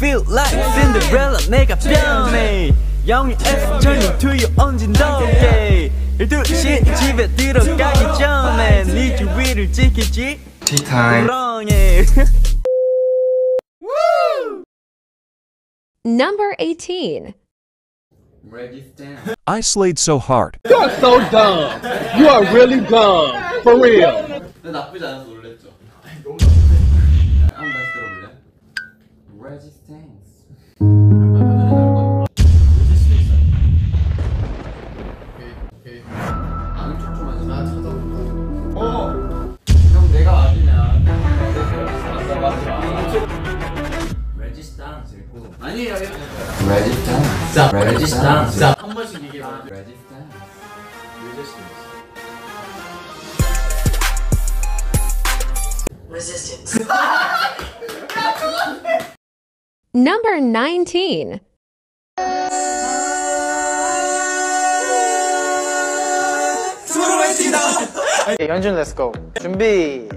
feel like Cinderella 내가 변해 영유에서 turning to you 얹은 덕에 12시 집에 들어가기 전에 네 주위를 지키지 Tea time. Number 18. I slayed so hard. You are so dumb. You are really dumb. For real. Resistance. 아니에요. Resistance. Resistance. 한 번씩 얘기해 봐. Resistance. Resistance. Number 19. 수고로 했습니다. 연준 let's go. 준비.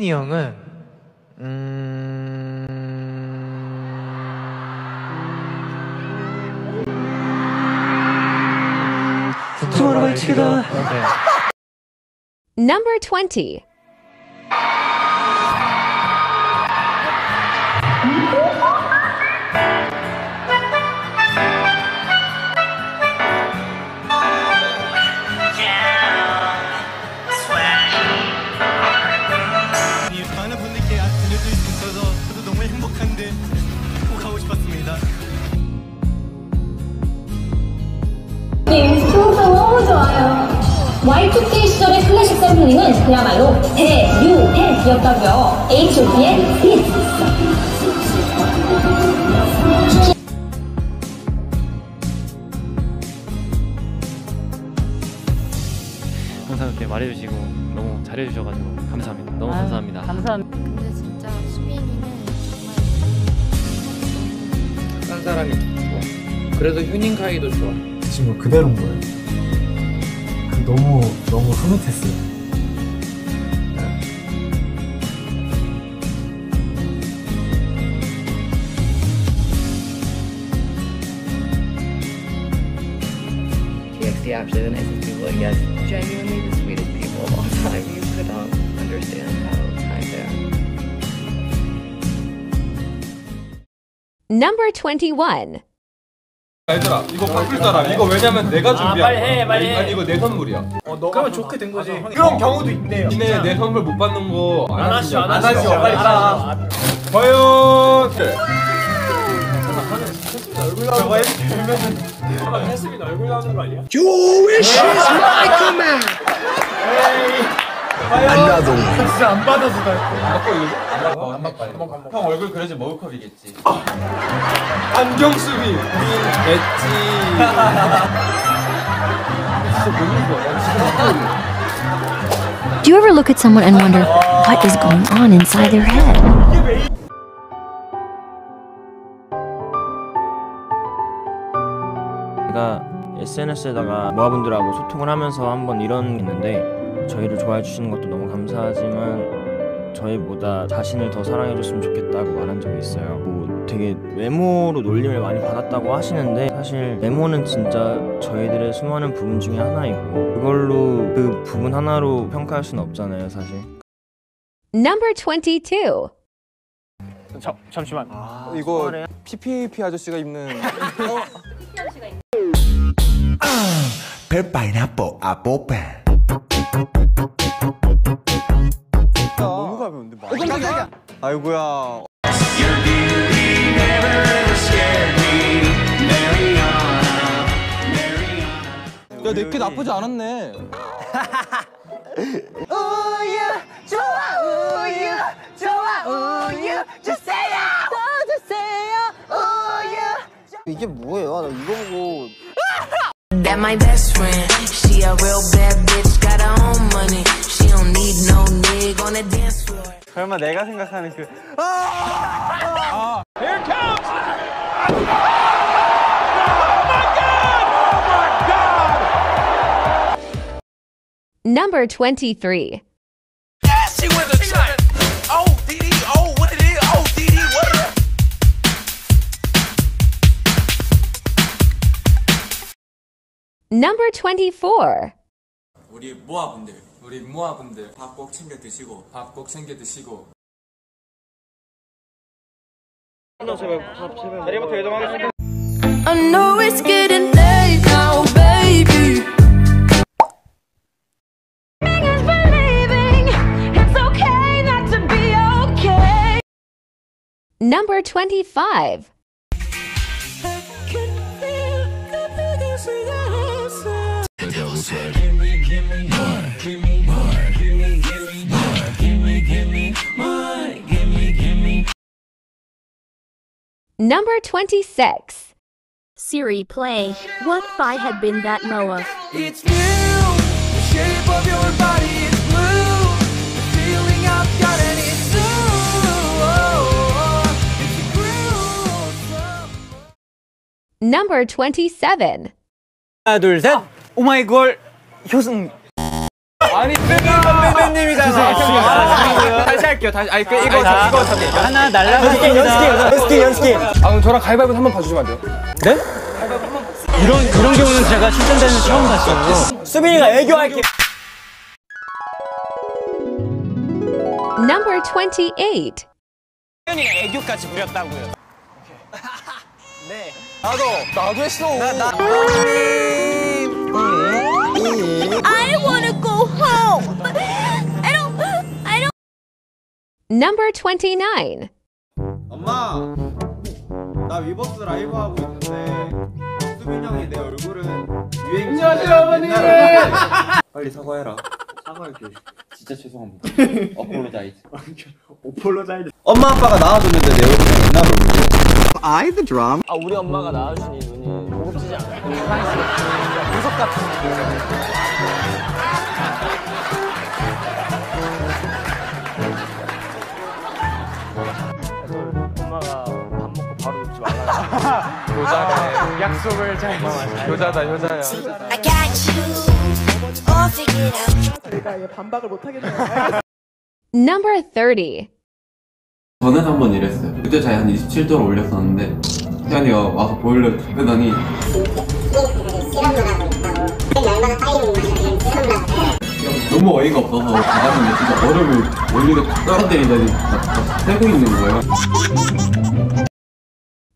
이 형은 Number 20. 네, 스토어가 너무 좋아요. Y2K 시절의 클래식 샘플링은 그야말로 대유행이었다고요. H.O.T의 hit. 항상 이렇게 말해주시고 너무 잘해주셔가지고 감사합니다. 너무 감사합니다. 감사합니다. 근데 진짜 수빈이는 정말 딴 사람이 좋고 그래서 휴닝카이도 좋아. 친구 그대로인 거예요. 너무 흐뭇했어요. TXT actually the nicest people, I guess. Genuinely the sweetest people of all time. You could not understand how kind they are. Number 21. 얘들아 이거 바꿀 사람 이거 왜냐면 내가 준비한 빨리 해 빨리 해. 아니 이거 내 선물이야 그러면 좋게 된 거지 그런 경우도 있네요 니네 내 선물 못 받는 거 안 하시오 안 하시오 빨리 가 과연 저거 혜수빈 얼굴 나오는 거 아니야? You wish is my command 과연 진짜 안 받아서 갈 거야 안 받고 이거? 형 얼굴 그려진 머그컵이겠지 안경수비! 엣지! Do you ever look at someone and wonder what is going on inside their head? 제가 SNS에다가 모아분들하고 소통을 하면서 한번 이런 게 있는데 저희를 좋아해 주시는 것도 너무 감사하지만 저희보다 자신을 더 사랑해 줬으면 좋겠다고 말한 적이 있어요. 되게 외모로 놀림을 많이 받았다고 하시는데 사실 외모는 진짜 저희들의 수많은 부분 중에 하나이고 그걸로 그 부분 하나로 평가할 수는 없잖아요 사실. Number 22. 잠시만. 이거 PPP 아저씨가 입는. 파인애플 아보페. 너무 가벼운데. 아이고야. 야, 내게 나쁘지 않았네. 우유, 좋아, 우유, 좋아, 우유, 주세요! 더 주세요, 우유! 이게 뭐예요? 나 이거 보고. that my best friend. She a real bad bitch, got her own money. She don't need no nig on the dance floor. 설마 내가 생각하는 그 아! Here it comes! Oh my god! Oh my god! Number 23. She was a child. Number 24. 우리 모아분들 밥 꼭 챙겨 드시고 밥 제발 자리부터 이동하겠습니다. I know it's getting late now, baby. Megan's believing it's okay not to be okay. Number 25. Number 26. Siri, play What If I Had Been That Moa. It's you, the shape of your body is blue, the feeling I've got and it's new. Number 27. 하나 둘 셋. 오마이걸 효승. 아니 빼빼님이잖아. 다시 할게요. 다시. 아니 이거 하나 날라가게 연습해. 아 그럼 저랑 가위바위보 한번 봐주시면 안 돼요? 네? 가위바위보 한번. 그런 경우는 제가 출전자는 처음 봤어요. 수빈이가 애교할게. Number 28. 수빈이가 애교까지 부렸다고요. 네. 나도 했어. I wanna go home. I don't. Number 29. 엄마, 나 위버스 라이브 하고 있는데 수빈 형이 내 얼굴은 안녕하세요 어머니. 빨리 사과해라. 사과할게. 진짜 죄송합니다. 어폴로자이즈. 엄마 아빠가 나와줬는데 내 얼굴이 있나 모르겠어. I the drum. 아 우리 엄마가 나와주니 눈이 고급지지 않아. 보석 같은. 효자네. 약속을 잘 지켜. 효자야. 내가 얘 반박을 못 하겠네. Number 30. 저는 한번 이랬어요. 그때 자기 한 27도로 올렸었는데 태연이가 와서 보일러 그러더니 너무 어이가 없어서 나갔는데 진짜 얼음을 올리고 떨어뜨리더니 떼고 있는 거예요.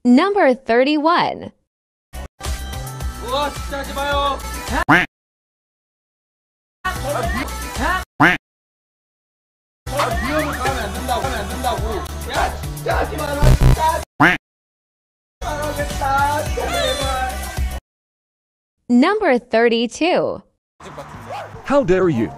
Number 31. Number 32. How dare you?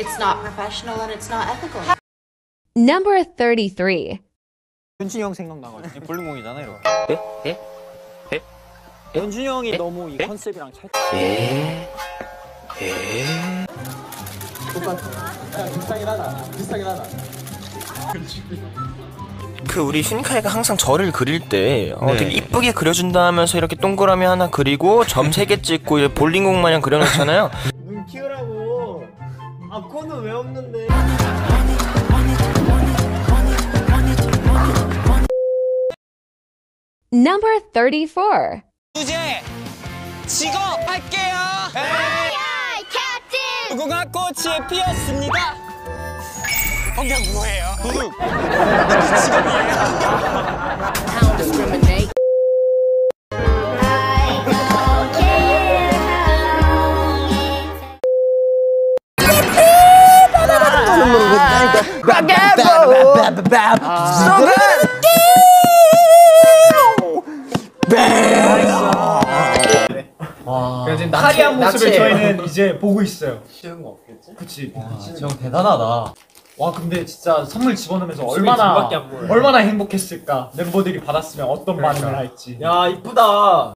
It's not professional and it's not ethical. Number 33. 연준이 형 생각나가지고 볼링공이잖아 이거. 에? 연준이 형이 너무 이 컨셉이랑 찰떡. 똑같아. 비슷하긴 하다. 그 우리 흰카이가 항상 저를 그릴 때 되게 이쁘게 그려준다 하면서 이렇게 동그라미 하나 그리고 점 3개 찍고 볼링공 마냥 그려놓잖아요. 눈 키우라고. 아 코는 왜 없는데. Number 34. 이제 직업 할게요. 에이 캡틴. 무궁화 꽃이 피었습니다. 그냥 뭐예요? 직업이에요. 네. 와. 지금 화려한 모습을 저희는 이제 보고 있어요. 쉬운 거 없겠지? 그치. 형 대단하다. 와 근데 진짜 선물 집어넣으면서 얼마나 행복했을까. 멤버들이 받았으면 어떤 반응을 할지. 야 이쁘다.